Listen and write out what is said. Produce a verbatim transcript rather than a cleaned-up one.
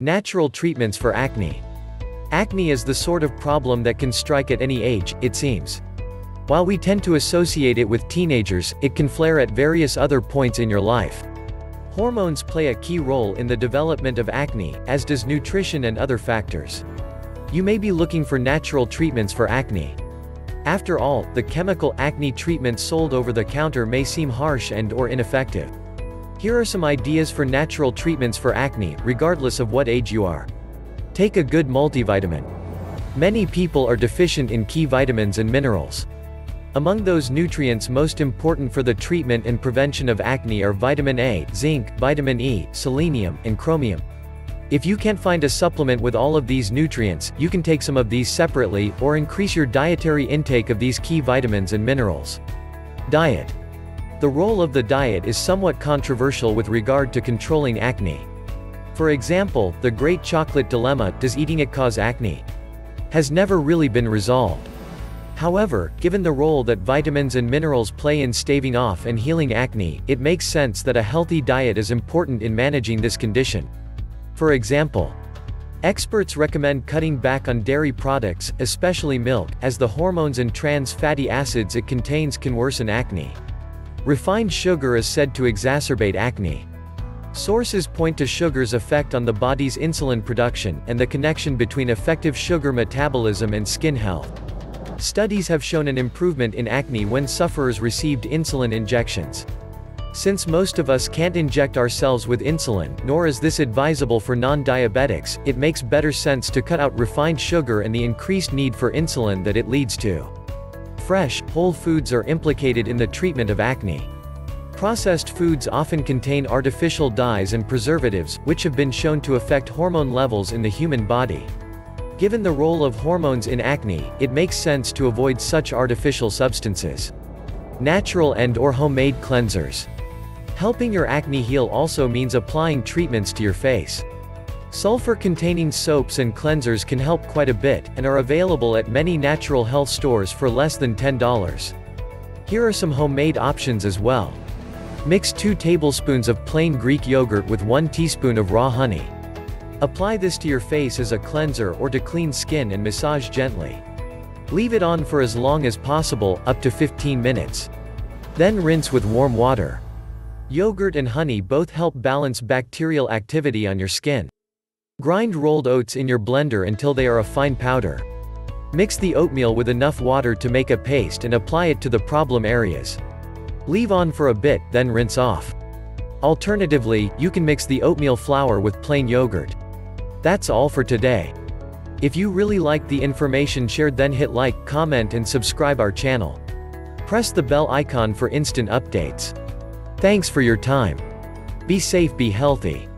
Natural treatments for acne. Acne is the sort of problem that can strike at any age, it seems. While we tend to associate it with teenagers, it can flare at various other points in your life. Hormones play a key role in the development of acne, as does nutrition and other factors. You may be looking for natural treatments for acne. After all, the chemical acne treatments sold over the counter may seem harsh and/or ineffective. Here are some ideas for natural treatments for acne, regardless of what age you are. Take a good multivitamin. Many people are deficient in key vitamins and minerals. Among those nutrients most important for the treatment and prevention of acne are vitamin A, zinc, vitamin E, selenium, and chromium. If you can't find a supplement with all of these nutrients, you can take some of these separately, or increase your dietary intake of these key vitamins and minerals. Diet. The role of the diet is somewhat controversial with regard to controlling acne. For example, the Great Chocolate Dilemma, does eating it cause acne? Has never really been resolved. However, given the role that vitamins and minerals play in staving off and healing acne, it makes sense that a healthy diet is important in managing this condition. For example, experts recommend cutting back on dairy products, especially milk, as the hormones and trans fatty acids it contains can worsen acne. Refined sugar is said to exacerbate acne. Sources point to sugar's effect on the body's insulin production, and the connection between effective sugar metabolism and skin health. Studies have shown an improvement in acne when sufferers received insulin injections. Since most of us can't inject ourselves with insulin, nor is this advisable for non-diabetics, it makes better sense to cut out refined sugar and the increased need for insulin that it leads to. Fresh, whole foods are implicated in the treatment of acne. Processed foods often contain artificial dyes and preservatives, which have been shown to affect hormone levels in the human body. Given the role of hormones in acne, it makes sense to avoid such artificial substances. Natural and/or homemade cleansers. Helping your acne heal also means applying treatments to your face. Sulfur-containing soaps and cleansers can help quite a bit, and are available at many natural health stores for less than ten dollars. Here are some homemade options as well. Mix two tablespoons of plain Greek yogurt with one teaspoon of raw honey. Apply this to your face as a cleanser or to clean skin and massage gently. Leave it on for as long as possible, up to fifteen minutes. Then rinse with warm water. Yogurt and honey both help balance bacterial activity on your skin. Grind rolled oats in your blender until they are a fine powder. Mix the oatmeal with enough water to make a paste and apply it to the problem areas. Leave on for a bit, then rinse off. Alternatively, you can mix the oatmeal flour with plain yogurt. That's all for today. If you really liked the information shared, then hit like, comment and subscribe our channel. Press the bell icon for instant updates. Thanks for your time. Be safe, be healthy.